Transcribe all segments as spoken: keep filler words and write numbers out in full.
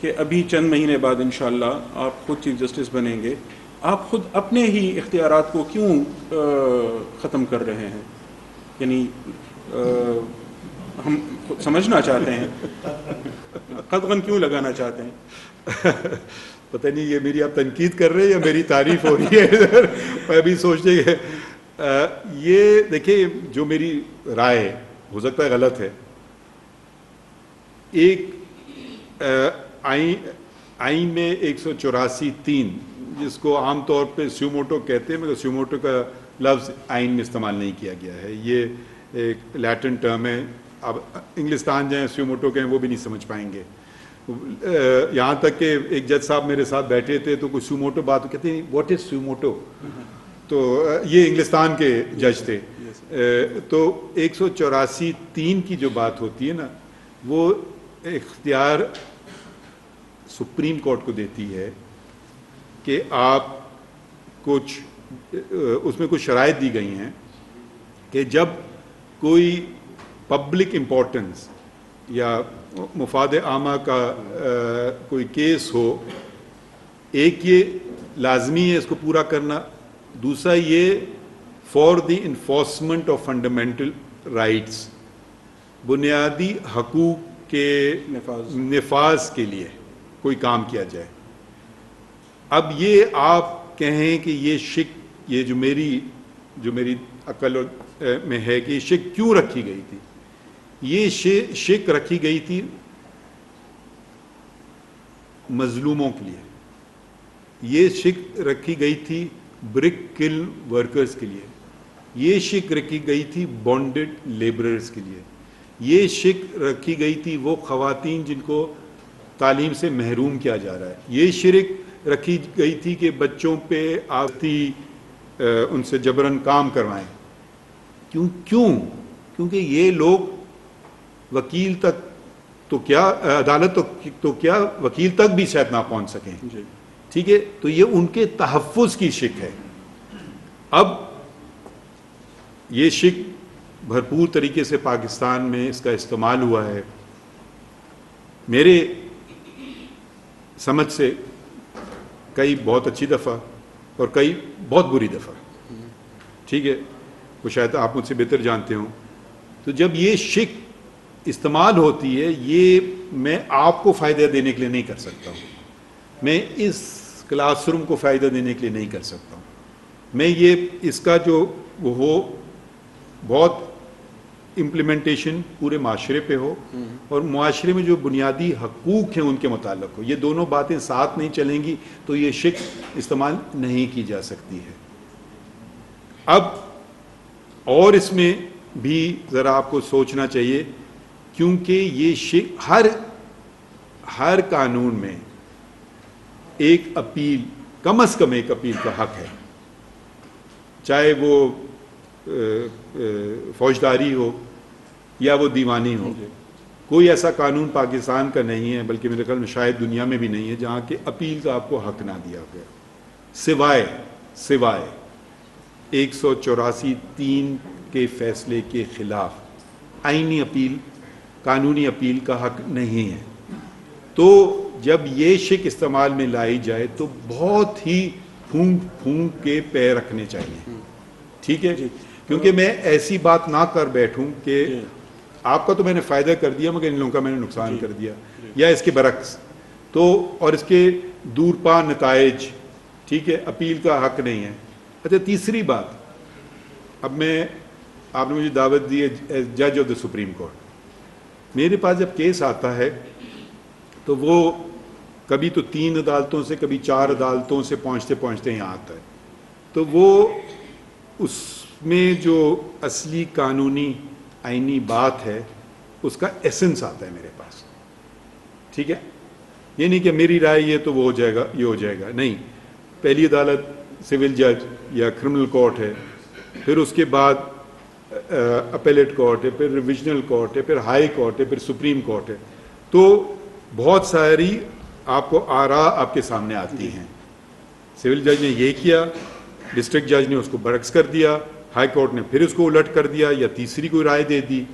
कि अभी चंद महीने बाद इंशाअल्लाह आप खुद चीफ जस्टिस बनेंगे, आप खुद अपने ही इख्तियारात को क्यों ख़त्म कर रहे हैं? यानी आ, हम समझना चाहते हैं, कदगन क्यों लगाना चाहते हैं? पता नहीं ये मेरी आप तनकीद कर रहे हैं या मेरी तारीफ़ हो रही है इधर। मैं अभी सोचने के ये देखिए, जो मेरी राय है हो सकता है गलत है। एक आइन आइन में एक सौ चौरासी तीन जिसको आम तौर पे सुओ मोटो कहते हैं, मगर सुओ मोटो का लफ्ज़ आइन में इस्तेमाल नहीं किया गया है, ये एक लैटिन टर्म है। अब इंग्लिस्तान जाएँ सुओ मोटो कहें वो भी नहीं समझ पाएंगे। यहाँ तक कि एक जज साहब मेरे साथ बैठे थे तो कुछ सुओ मोटो बात तो कहते हैं व्हाट इज़ सुओ मोटो, तो ये इंग्लिस्तान के जज थे। तो एक सौ चौरासी तीन की जो बात होती है ना, वो इख्तियार सुप्रीम कोर्ट को देती है कि आप कुछ, उसमें कुछ शराइत दी गई हैं कि जब कोई पब्लिक इम्पोर्टेंस या मुफाद आमा का आ, कोई केस हो, एक ये लाजमी है इसको पूरा करना, दूसरा ये for the enforcement of fundamental rights, बुनियादी हकूक़ के नफाज के लिए कोई काम किया जाए। अब ये आप कहें कि ये शिक, ये जो मेरी जो मेरी अकल में है कि ये शिक क्यों रखी गई थी, ये शिक रखी गई थी मजलूमों के लिए, ये शिक रखी गई थी ब्रिक किल वर्कर्स के लिए, ये शिक रखी गई थी बॉन्डेड लेबरर्स के लिए, ये शिक रखी गई थी वो ख़वातीन जिनको तालीम से महरूम किया जा रहा है, ये शिक रखी गई थी कि बच्चों पे आती उनसे जबरन काम करवाएं। क्यों क्यों क्योंकि ये लोग वकील तक तो क्या, अदालत तो, तो क्या वकील तक भी शायद ना पहुंच सकें, ठीक है। तो ये उनके तहफ़्फ़ुज़ की शिक है। अब ये शिक भरपूर तरीके से पाकिस्तान में इसका इस्तेमाल हुआ है। मेरे समझ से कई बहुत अच्छी दफ़ा और कई बहुत बुरी दफ़ा, ठीक है, वो शायद आप मुझसे बेहतर जानते हो। तो जब ये शिक इस्तेमाल होती है, ये मैं आपको फ़ायदा देने के लिए नहीं कर सकता हूँ, मैं इस क्लासरूम को फ़ायदा देने के लिए नहीं कर सकता हूँ, मैं ये इसका जो वो हो बहुत इम्प्लीमेंटेशन पूरे माशरे पे हो और माशरे में जो बुनियादी हकूक़ हैं उनके मुताल्लिक हो। ये दोनों बातें साथ नहीं चलेंगी तो ये शिक इस्तेमाल नहीं की जा सकती है। अब और इसमें भी ज़रा आपको सोचना चाहिए, क्योंकि ये शिक हर हर कानून में एक अपील, कम अज़ कम एक अपील का हक है, चाहे वो फौजदारी हो या वो दीवानी हो। कोई ऐसा कानून पाकिस्तान का नहीं है, बल्कि मेरे ख्याल में शायद दुनिया में भी नहीं है, जहाँ के अपील का आपको हक ना दिया गया, सिवाय सिवाय एक सौ चौरासी तीन के फैसले के ख़िलाफ़ आइनी अपील, कानूनी अपील का हक नहीं है। तो जब ये शिक इस्तेमाल में लाई जाए तो बहुत ही फूंक फूंक के पैर रखने चाहिए, ठीक है जी, क्योंकि मैं ऐसी बात ना कर बैठूं कि आपका तो मैंने फ़ायदा कर दिया मगर इन लोगों का मैंने नुकसान कर दिया, या इसके बरक्स। तो और इसके दूरपा नताइज, ठीक है, अपील का हक नहीं है। अच्छा, तीसरी बात, अब मैं, आपने मुझे दावत दी है जज ऑफ द सुप्रीम कोर्ट, मेरे पास जब केस आता है तो वो कभी तो तीन अदालतों से कभी चार अदालतों से पहुँचते पहुँचते यहाँ आता है, तो वो उसमें जो असली कानूनी आइनी बात है उसका एसेंस आता है मेरे पास, ठीक है। ये नहीं कि मेरी राय ये तो वो हो जाएगा ये हो जाएगा, नहीं, पहली अदालत सिविल जज या क्रिमिनल कोर्ट है, फिर उसके बाद अपेलेट कोर्ट है, फिर रिविजनल कोर्ट है, फिर हाई कोर्ट है, फिर सुप्रीम कोर्ट है। तो बहुत सारी आपको आरा आपके सामने आती हैं। सिविल जज ने ये किया, डिस्ट्रिक्ट जज ने उसको बरक्स कर दिया, हाई कोर्ट ने फिर उसको उलट कर दिया या तीसरी कोई राय दे दी।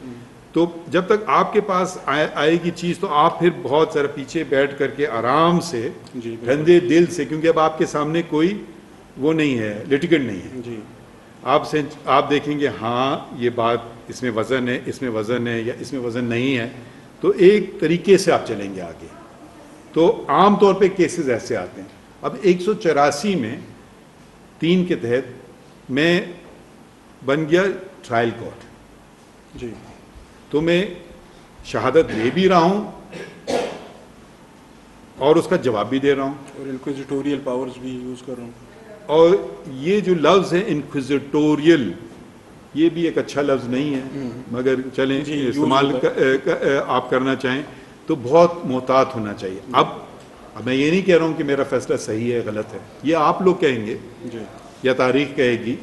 तो जब तक आपके पास आए आएगी चीज़ तो आप फिर बहुत सारा पीछे बैठ करके आराम से गंदे दिल से, क्योंकि अब आपके सामने कोई वो नहीं है, लिटिगेंट नहीं है जी। आप से आप देखेंगे हाँ ये बात इसमें वज़न है, इसमें वज़न है या इसमें वज़न नहीं है, तो एक तरीके से आप चलेंगे आगे। तो आम तौर पे केसेस ऐसे आते हैं। अब एक सौ चौरासी में तीन के तहत मैं बन गया ट्रायल कोर्ट जी, तो मैं शहादत ले भी रहा हूँ और उसका जवाब भी दे रहा हूँ और इंक्विजिटोरियल पावर्स भी यूज़ कर रहा हूँ। और ये जो लफ्ज़ है इंक्विजिटोरियल, ये भी एक अच्छा लफ्ज़ नहीं है, मगर चलें इस्तेमाल कर, कर, आप करना चाहें तो बहुत मोहतात होना चाहिए। अब अब मैं ये नहीं कह रहा हूँ कि मेरा फैसला सही है गलत है, ये आप लोग कहेंगे या तारीख कहेगी।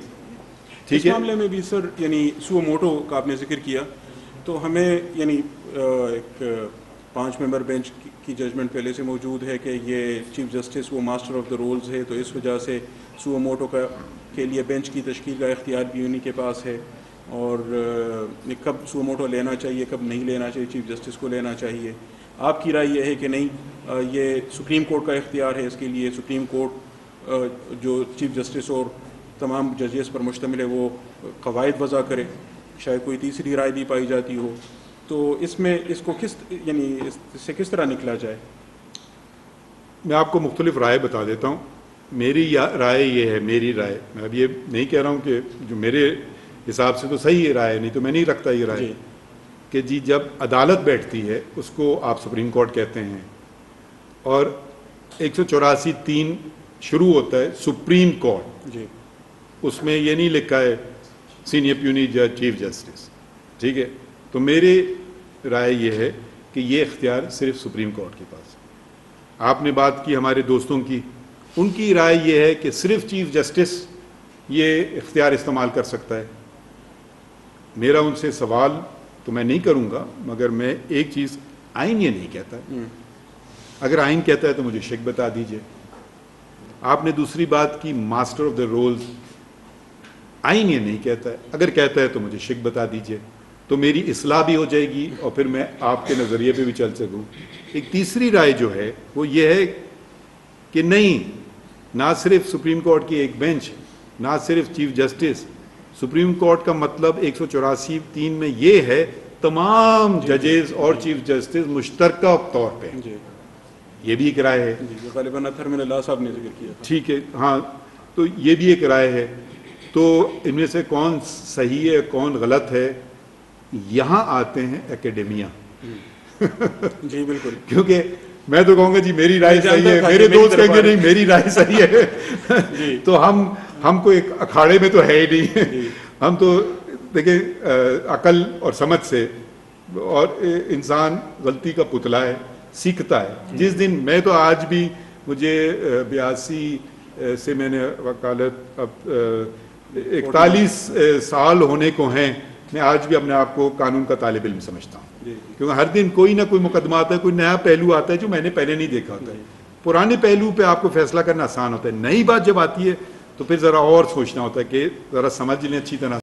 ठीक है, इस मामले में भी सर यानी सुओ मोटो का आपने जिक्र किया, तो हमें यानी एक पांच मेंबर बेंच की जजमेंट पहले से मौजूद है कि ये चीफ जस्टिस वो मास्टर ऑफ द रोल्स है, तो इस वजह से सुओ मोटो का के लिए बेंच की तश्कील का इख्तियार भी उन्हीं के पास है। और कब सुओ मोटो लेना चाहिए कब नहीं लेना चाहिए, चीफ जस्टिस को लेना चाहिए, आपकी राय यह है कि नहीं ये सुप्रीम कोर्ट का इख्तियार है, इसके लिए सुप्रीम कोर्ट जो चीफ जस्टिस और तमाम जजेस पर मुश्तमिल है वो कवायद वज़ा करे, शायद कोई तीसरी राय भी पाई जाती हो, तो इसमें इसको किस यानी इससे किस तरह निकला जाए? मैं आपको मुख्तलिफ राय बता देता हूँ। मेरी राय ये है, मेरी राय, मैं अब ये नहीं कह रहा हूँ कि जो मेरे हिसाब से तो सही है राय, नहीं तो मैं नहीं रखता ये राय कि जी जब अदालत बैठती है उसको आप सुप्रीम कोर्ट कहते हैं और एक सौ चौरासी तीन शुरू होता है सुप्रीम कोर्ट जी, उसमें ये नहीं लिखा है सीनियर प्यूनी जज चीफ जस्टिस। ठीक है, तो मेरी राय ये है कि ये इख्तियार सिर्फ सुप्रीम कोर्ट के पास है। आपने बात की हमारे दोस्तों की, उनकी राय ये है कि सिर्फ चीफ जस्टिस ये इख्तियार इस्तेमाल कर सकता है। मेरा उनसे सवाल तो मैं नहीं करूँगा, मगर मैं एक चीज़, आइन ये नहीं कहता, अगर आइन कहता है तो मुझे शक बता दीजिए। आपने दूसरी बात की मास्टर ऑफ द रोल्स, आइन ये नहीं कहता है, अगर कहता है तो मुझे शिक बता दीजिए, तो मेरी इसलाह भी हो जाएगी और फिर मैं आपके नज़रिए पे भी चल सकूँ। एक तीसरी राय जो है वो ये है कि नहीं, ना सिर्फ सुप्रीम कोर्ट की एक बेंच, ना सिर्फ चीफ जस्टिस, सुप्रीम कोर्ट का मतलब एक सौ चौरासी तीन में ये है तमाम जजेस और चीफ जस्टिस मुश्तरका तौर पर, ये भी एक राय है। ठीक है, हाँ, तो ये भी एक राय है। तो इनमें से कौन सही है कौन गलत है, यहाँ आते हैं एकेडेमिया जी बिल्कुल, क्योंकि मैं तो कहूँगा जी मेरी राय सही है, मेरे दोस्त कहेंगे नहीं मेरी राय सही है जी। तो हम हमको एक अखाड़े में तो है ही नहीं हम तो देखिए अकल और समझ से, और इंसान गलती का पुतला है, सीखता है। जिस दिन, मैं तो आज भी, मुझे बयासी से मैंने वकालत अब इकतालीस साल होने को हैं, मैं आज भी अपने आप को कानून का तालिब इल्म समझता हूँ, क्योंकि हर दिन कोई ना कोई मुकदमा आता है, कोई नया पहलू आता है जो मैंने पहले नहीं देखा होता है। पुराने पहलू पे आपको फैसला करना आसान होता है, नई बात जब आती है तो फिर ज़रा और सोचना होता है कि ज़रा समझ लें अच्छी तरह।